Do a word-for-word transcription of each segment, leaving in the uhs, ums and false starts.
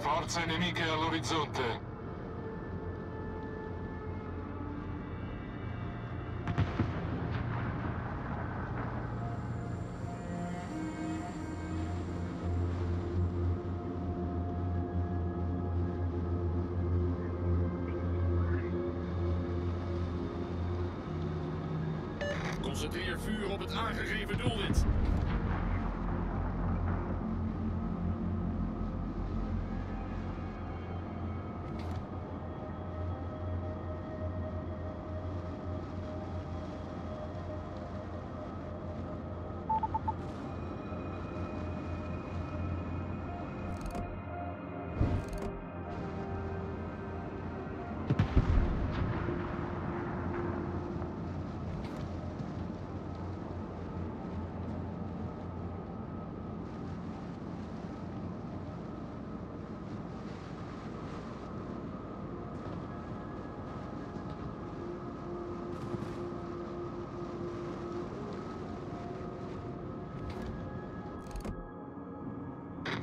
Forze nemiche all'orizzonte. Concentreer vuur op het aangegeven doelwit.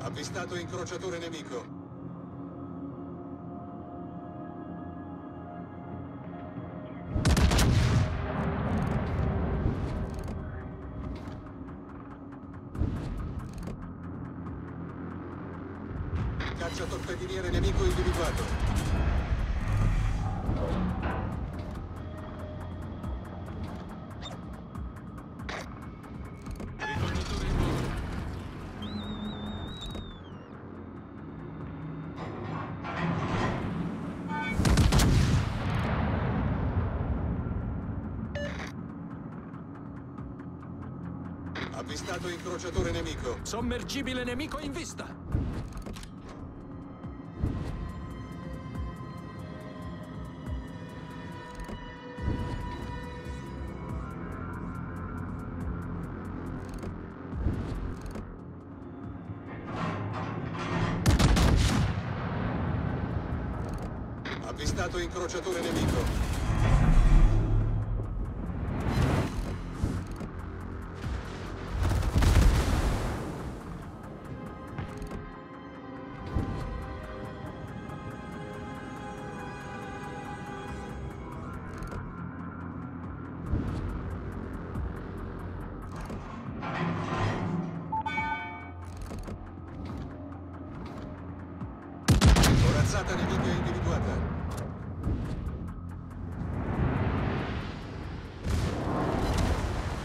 Avvistato incrociatore nemico. Cacciatorpediniere nemico individuato. Avvistato incrociatore nemico. Sommergibile nemico in vista. Avvistato incrociatore nemico. Corazzata nemica individuata.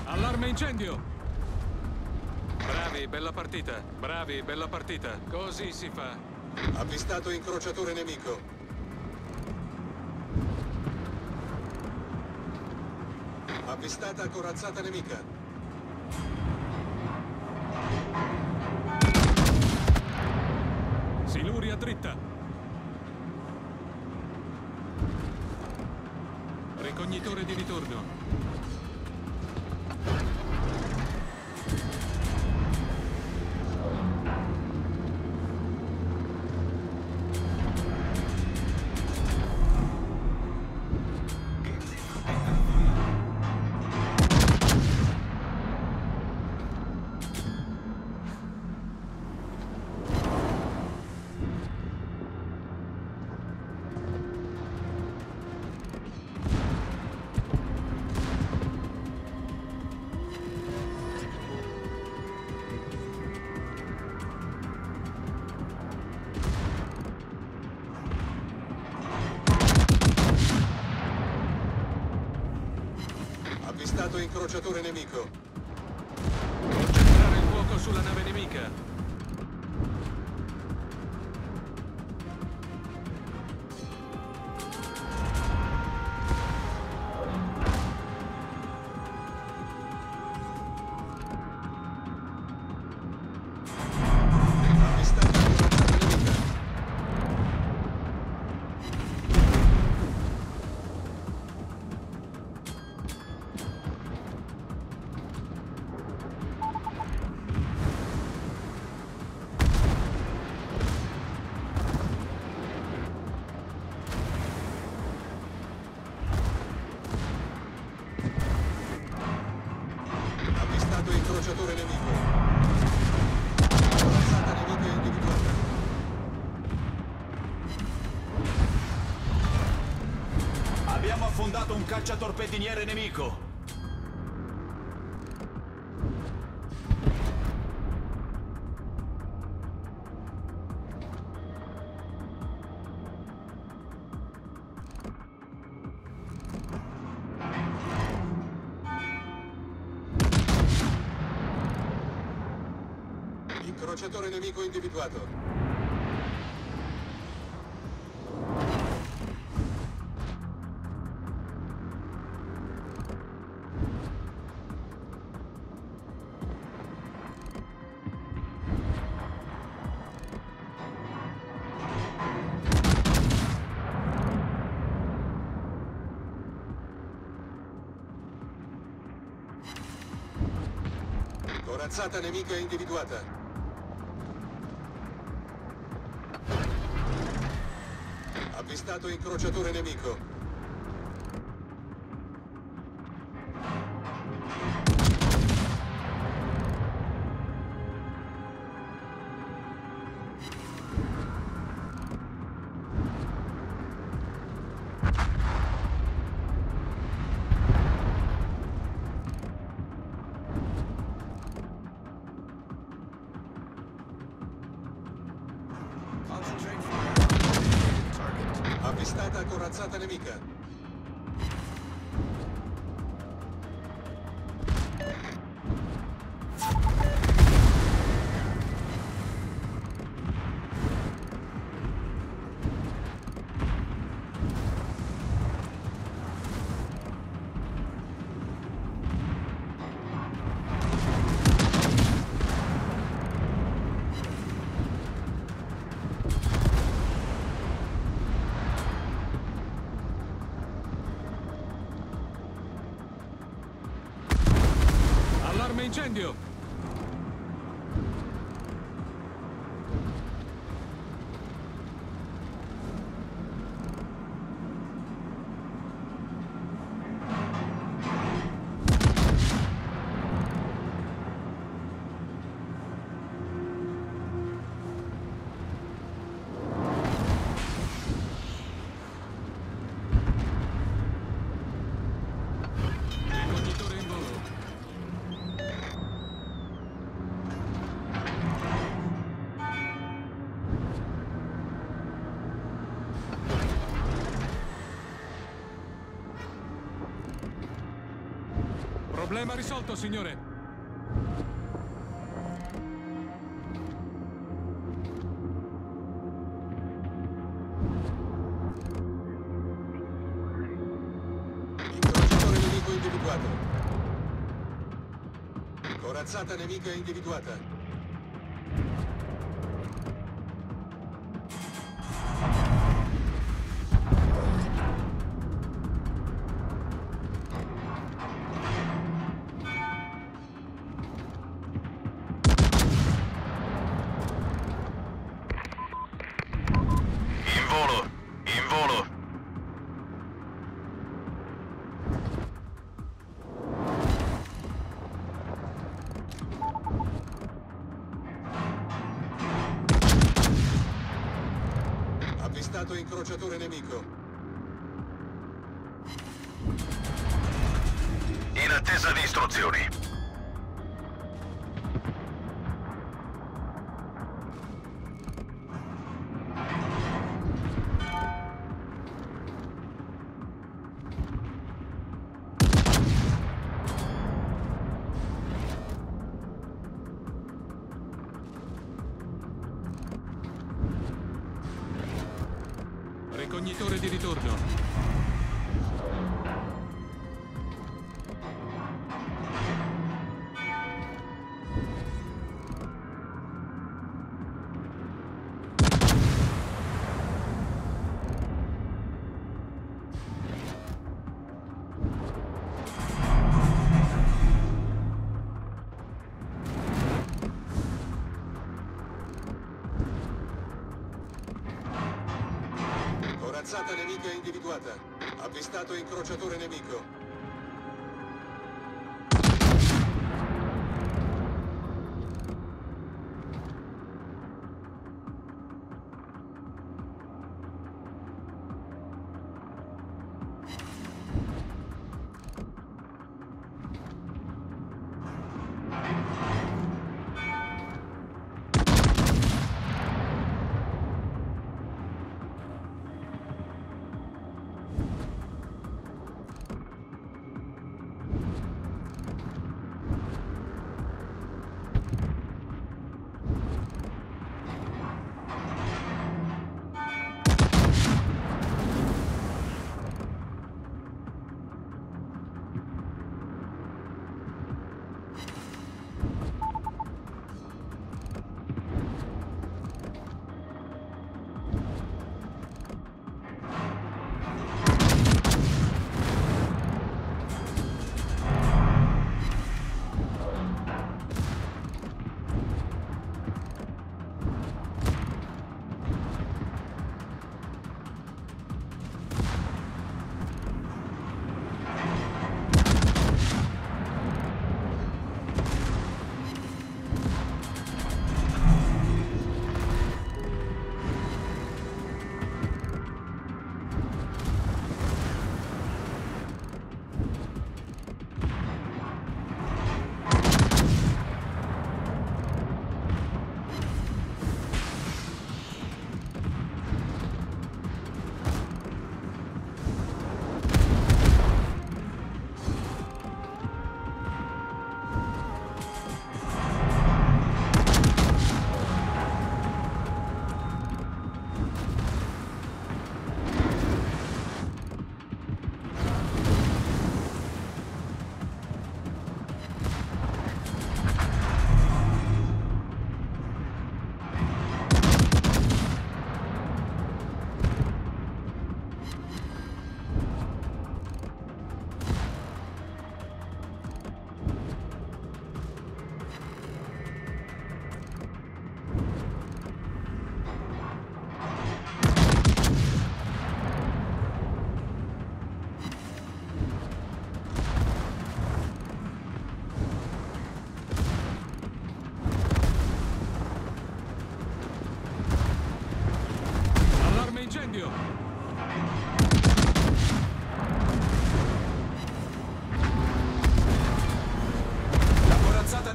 Allarme incendio. Bravi, bella partita. Bravi, bella partita. Così si fa. Avvistato incrociatore nemico. Avvistata corazzata nemica. Siluria dritta. Ricognitore di ritorno. Avvistato incrociatore nemico. Concentrare il fuoco sulla nave nemica. Incrociatore nemico. Corazzata nemica individuata. cacciatorpediniere nemico. Incrociatore nemico individuato. Corazzata nemica individuata. Avvistato incrociatore nemico. Avvistata corazzata nemica. Incendio! Problema risolto, signore. Incrociatore nemico individuato. Corazzata nemica individuata. Avvistato incrociatore nemico. In attesa di istruzioni. Cognitore di ritorno. Corazzata nemica individuata. Avvistato incrociatore nemico.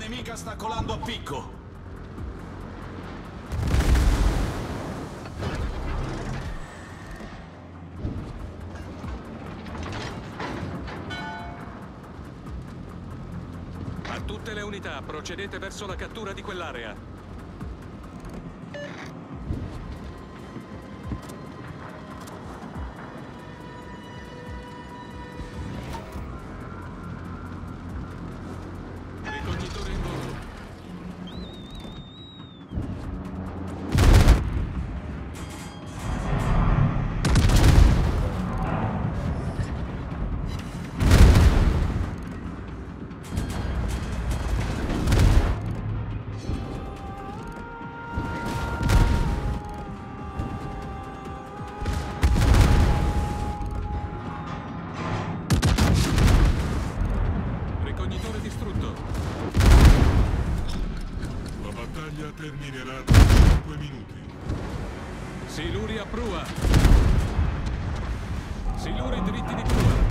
nemica sta colando a picco. A tutte le unità, procedete verso la cattura di quell'area. Terminerà tra cinque minuti. Siluri a prua. Siluri dritti di prua.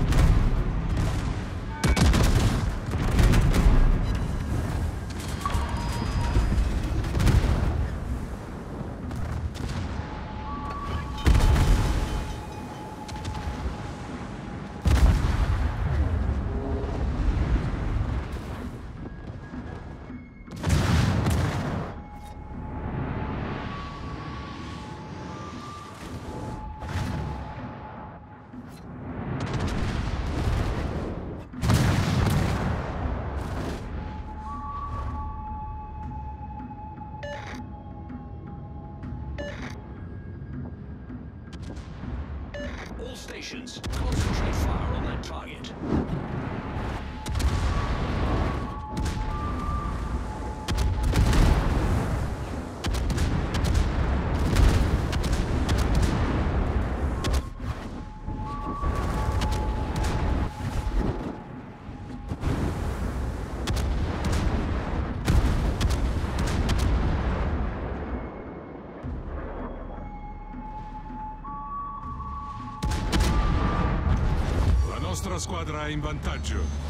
All stations, concentrate fire on that target. La nostra squadra è in vantaggio.